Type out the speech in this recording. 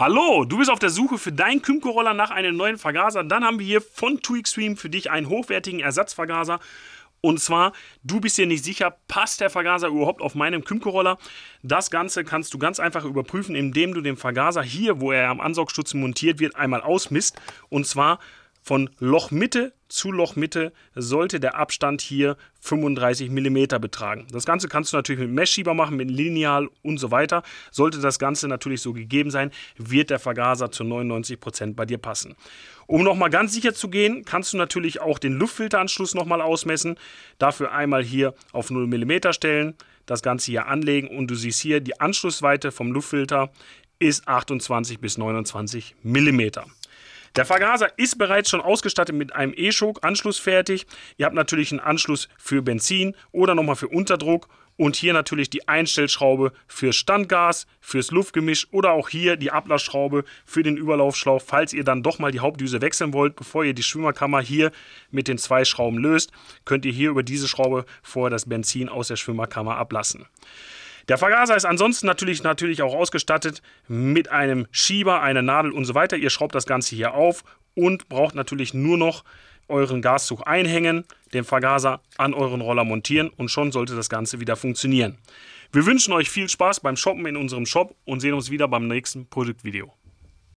Hallo, du bist auf der Suche für deinen Kymco-Roller nach einem neuen Vergaser? Dann haben wir hier von 2Extreme für dich einen hochwertigen Ersatzvergaser. Und zwar, du bist dir nicht sicher, passt der Vergaser überhaupt auf meinem Kymco-Roller? Das Ganze kannst du ganz einfach überprüfen, indem du den Vergaser hier, wo er am Ansaugstutzen montiert wird, einmal ausmisst. Und zwar von Lochmitte zu Lochmitte sollte der Abstand hier 35 mm betragen. Das Ganze kannst du natürlich mit Messschieber machen, mit Lineal und so weiter. Sollte das Ganze natürlich so gegeben sein, wird der Vergaser zu 99% bei dir passen. Um nochmal ganz sicher zu gehen, kannst du natürlich auch den Luftfilteranschluss nochmal ausmessen. Dafür einmal hier auf 0 mm stellen, das Ganze hier anlegen und du siehst hier, die Anschlussweite vom Luftfilter ist 28 bis 29 mm. Der Vergaser ist bereits schon ausgestattet mit einem E-Choke Anschluss fertig. Ihr habt natürlich einen Anschluss für Benzin oder nochmal für Unterdruck und hier natürlich die Einstellschraube für Standgas, fürs Luftgemisch oder auch hier die Ablassschraube für den Überlaufschlauch, falls ihr dann doch mal die Hauptdüse wechseln wollt, bevor ihr die Schwimmerkammer hier mit den 2 Schrauben löst, könnt ihr hier über diese Schraube vorher das Benzin aus der Schwimmerkammer ablassen. Der Vergaser ist ansonsten natürlich auch ausgestattet mit einem Schieber, einer Nadel und so weiter. Ihr schraubt das Ganze hier auf und braucht natürlich nur noch euren Gaszug einhängen, den Vergaser an euren Roller montieren und schon sollte das Ganze wieder funktionieren. Wir wünschen euch viel Spaß beim Shoppen in unserem Shop und sehen uns wieder beim nächsten Produktvideo.